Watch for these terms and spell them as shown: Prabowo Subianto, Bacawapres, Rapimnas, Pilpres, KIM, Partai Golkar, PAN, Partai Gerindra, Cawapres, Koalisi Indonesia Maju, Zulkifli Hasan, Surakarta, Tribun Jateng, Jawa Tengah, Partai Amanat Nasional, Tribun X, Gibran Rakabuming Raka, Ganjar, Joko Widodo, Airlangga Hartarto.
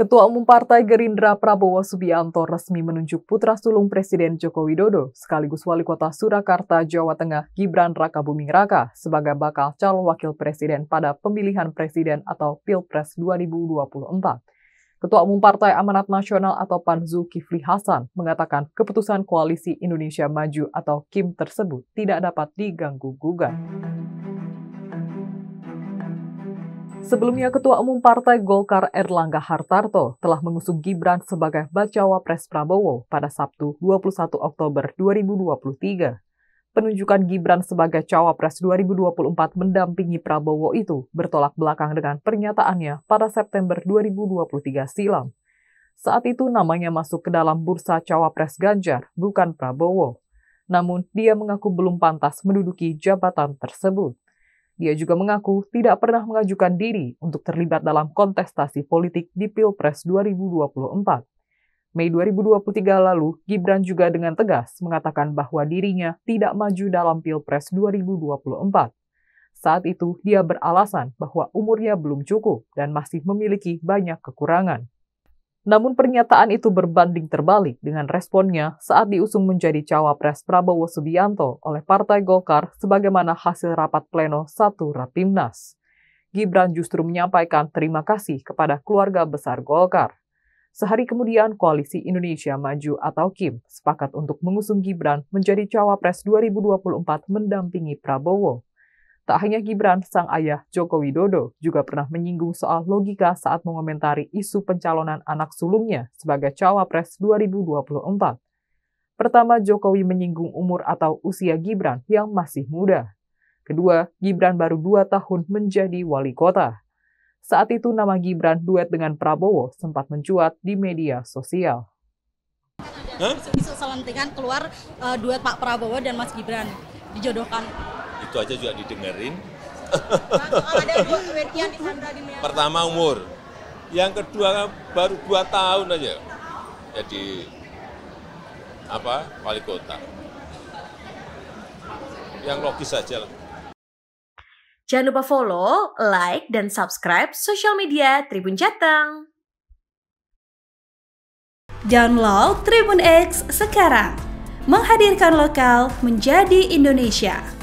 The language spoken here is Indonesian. Ketua Umum Partai Gerindra Prabowo Subianto resmi menunjuk putra sulung Presiden Joko Widodo sekaligus Wali Kota Surakarta, Jawa Tengah Gibran Rakabuming Raka sebagai bakal calon wakil presiden pada pemilihan presiden atau Pilpres 2024. Ketua Umum Partai Amanat Nasional atau PAN Zulkifli Hasan mengatakan keputusan Koalisi Indonesia Maju atau KIM tersebut tidak dapat diganggu-gugat. Sebelumnya, Ketua Umum Partai Golkar Airlangga Hartarto telah mengusung Gibran sebagai Bacawapres Prabowo pada Sabtu 21 Oktober 2023. Penunjukan Gibran sebagai Cawapres 2024 mendampingi Prabowo itu bertolak belakang dengan pernyataannya pada September 2023 silam. Saat itu namanya masuk ke dalam bursa Cawapres Ganjar, bukan Prabowo. Namun, dia mengaku belum pantas menduduki jabatan tersebut. Dia juga mengaku tidak pernah mengajukan diri untuk terlibat dalam kontestasi politik di Pilpres 2024. Mei 2023 lalu, Gibran juga dengan tegas mengatakan bahwa dirinya tidak maju dalam Pilpres 2024. Saat itu, dia beralasan bahwa umurnya belum cukup dan masih memiliki banyak kekurangan. Namun pernyataan itu berbanding terbalik dengan responnya saat diusung menjadi Cawapres Prabowo Subianto oleh Partai Golkar sebagaimana hasil rapat pleno 1 Rapimnas. Gibran justru menyampaikan terima kasih kepada keluarga besar Golkar. Sehari kemudian, Koalisi Indonesia Maju atau KIM sepakat untuk mengusung Gibran menjadi Cawapres 2024 mendampingi Prabowo. Tak hanya Gibran, sang ayah Joko Widodo juga pernah menyinggung soal logika saat mengomentari isu pencalonan anak sulungnya sebagai Cawapres 2024. Pertama, Jokowi menyinggung umur atau usia Gibran yang masih muda. Kedua, Gibran baru 2 tahun menjadi wali kota. Saat itu nama Gibran duet dengan Prabowo sempat mencuat di media sosial. Kan ada isu selentingan keluar duet Pak Prabowo dan Mas Gibran dijodohkan. Itu aja juga didengerin. Ada duetnya di Sandra di media. Pertama umur, yang kedua baru 2 tahun aja jadi wali kota. Yang logis aja lah. Jangan lupa follow, like, dan subscribe sosial media Tribun Jateng. Download Tribun X sekarang. Menghadirkan lokal menjadi Indonesia.